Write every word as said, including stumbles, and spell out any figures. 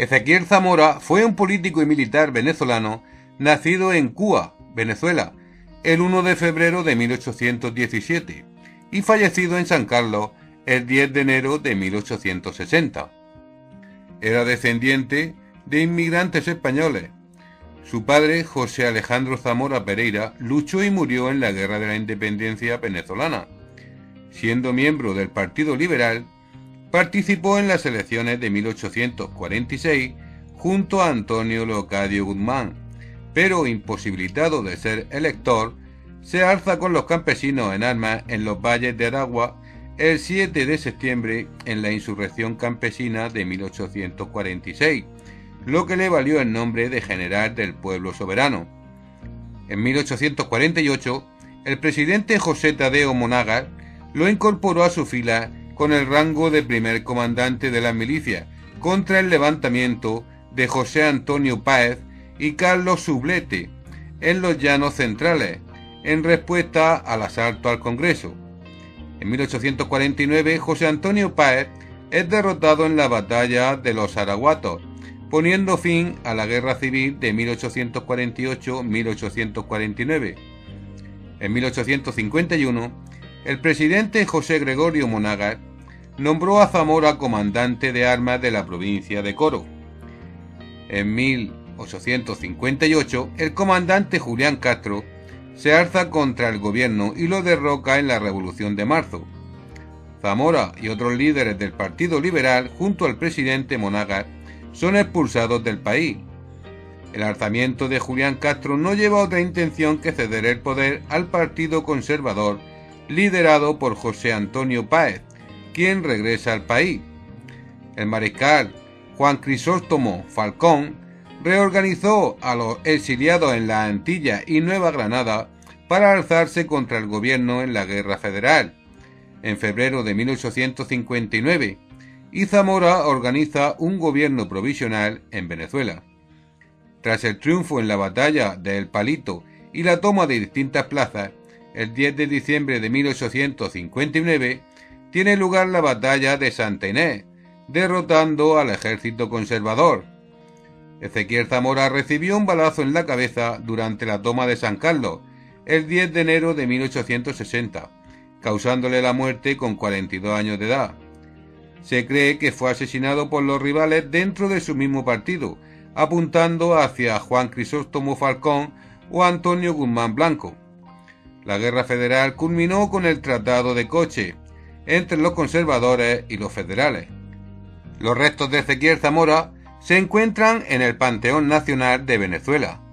Ezequiel Zamora fue un político y militar venezolano nacido en Cúa, Venezuela, el uno de febrero de mil ochocientos diecisiete y fallecido en San Carlos el diez de enero de mil ochocientos sesenta. Era descendiente de inmigrantes españoles. Su padre, José Alejandro Zamora Pereira, luchó y murió en la Guerra de la Independencia Venezolana. Siendo miembro del Partido Liberal, participó en las elecciones de mil ochocientos cuarenta y seis junto a Antonio Leocadio Guzmán, pero imposibilitado de ser elector, se alza con los campesinos en armas en los valles de Aragua el siete de septiembre en la insurrección campesina de mil ochocientos cuarenta y seis, lo que le valió el nombre de general del pueblo soberano. En mil ochocientos cuarenta y ocho, el presidente José Tadeo Monagas lo incorporó a su fila con el rango de primer comandante de la milicia contra el levantamiento de José Antonio Páez y Carlos Sublete en los llanos centrales, en respuesta al asalto al Congreso. En mil ochocientos cuarenta y nueve, José Antonio Páez es derrotado en la Batalla de los Araguatos, poniendo fin a la Guerra Civil de mil ochocientos cuarenta y ocho a mil ochocientos cuarenta y nueve. En mil ochocientos cincuenta y uno, el presidente José Gregorio Monagas nombró a Zamora comandante de armas de la provincia de Coro. En mil ochocientos cincuenta y ocho, el comandante Julián Castro se alza contra el gobierno y lo derroca en la Revolución de Marzo. Zamora y otros líderes del Partido Liberal, junto al presidente Monagas, son expulsados del país. El alzamiento de Julián Castro no lleva a otra intención que ceder el poder al Partido Conservador, liderado por José Antonio Páez, quien regresa al país. El mariscal Juan Crisóstomo Falcón reorganizó a los exiliados en la Antilla y Nueva Granada para alzarse contra el gobierno en la Guerra Federal, en febrero de mil ochocientos cincuenta y nueve, y Zamora organiza un gobierno provisional en Venezuela. Tras el triunfo en la Batalla de El Palito y la toma de distintas plazas, el diez de diciembre de mil ochocientos cincuenta y nueve tiene lugar la Batalla de Santa Inés, derrotando al ejército conservador. Ezequiel Zamora recibió un balazo en la cabeza durante la toma de San Carlos, el diez de enero de mil ochocientos sesenta, causándole la muerte con cuarenta y dos años de edad. Se cree que fue asesinado por los rivales dentro de su mismo partido, apuntando hacia Juan Crisóstomo Falcón o Antonio Guzmán Blanco. La Guerra Federal culminó con el Tratado de Coche, entre los conservadores y los federales. Los restos de Ezequiel Zamora se encuentran en el Panteón Nacional de Venezuela.